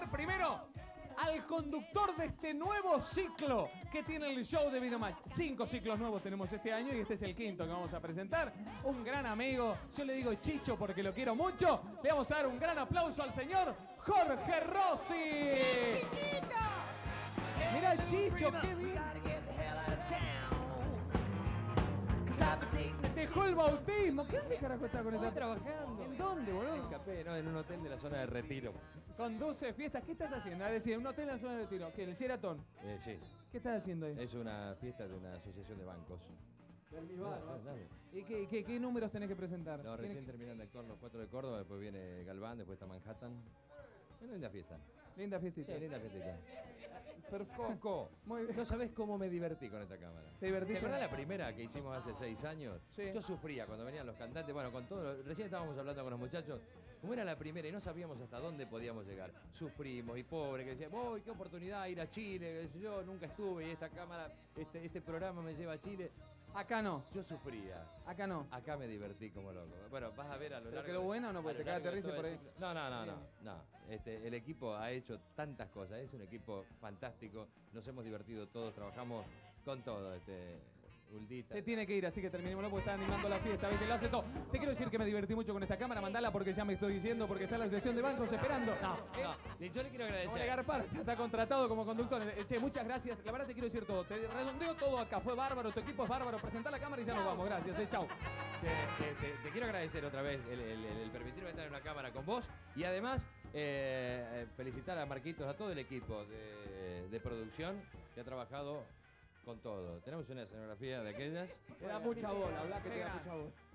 presentar primero al conductor de este nuevo ciclo que tiene el show de Videomatch. 5 ciclos nuevos tenemos este año y este es el 5.º que vamos a presentar. Un gran amigo, yo le digo Chicho porque lo quiero mucho. Le vamos a dar un gran aplauso al señor Jorge Rossi. ¡Chichito! Mira Chicho, qué bien. Dejó el bautismo. ¿Qué dónde carajo está con esta? Trabajando. ¿En dónde, boludo? Escapé, no, en un hotel de la zona de Retiro. Conduce fiestas. ¿Qué estás haciendo? Es decir, un hotel de la zona de Retiro. ¿Qué? ¿El Sheraton? Sí. ¿Qué estás haciendo ahí? Es una fiesta de una asociación de bancos. ¿Y qué números tenés que presentar? No, recién terminan de actuar los 4 de Córdoba, después viene Galván, después está Manhattan. Una linda fiesta. Linda fiestita. Sí, linda fiestita. Perfecto. Muy bien. No sabés cómo me divertí con esta cámara. ¿Te divertiste? ¿Te acordás la primera que hicimos hace 6 años? Sí. Yo sufría cuando venían los cantantes, bueno, con todo. Recién estábamos hablando con los muchachos. Como era la primera y no sabíamos hasta dónde podíamos llegar. Sufrimos y pobre, que decían, ¡oh, qué oportunidad ir a Chile! Yo nunca estuve y esta cámara, este programa me lleva a Chile. Acá no. Yo sufría. Acá no. Acá me divertí como loco. Bueno, vas a ver a lo largo. ¿Pero quedó bueno o no? Porque te cae terrible por ahí. No. El equipo ha hecho tantas cosas. Es un equipo fantástico. Nos hemos divertido todos. Trabajamos con todo. Uldita. Se tiene que ir, así que terminémoslo porque está animando la fiesta. ¿Viste? Lo hace todo. Te quiero decir que me divertí mucho con esta cámara. Mandala porque ya me estoy diciendo, porque está la sesión de bancos esperando. No. Yo le quiero agradecer. Jorge Rossi está contratado como conductor. Che, muchas gracias. La verdad te quiero decir todo. Te redondeo todo acá. Fue bárbaro, tu equipo es bárbaro. Presentá la cámara y ya nos vamos. Gracias, chau. Te quiero agradecer otra vez el permitirme estar en una cámara con vos y además felicitar a Marquitos, a todo el equipo de producción que ha trabajado con todo. Tenemos una escenografía de aquellas. Te da mucha bola, habla que te da mucha bola.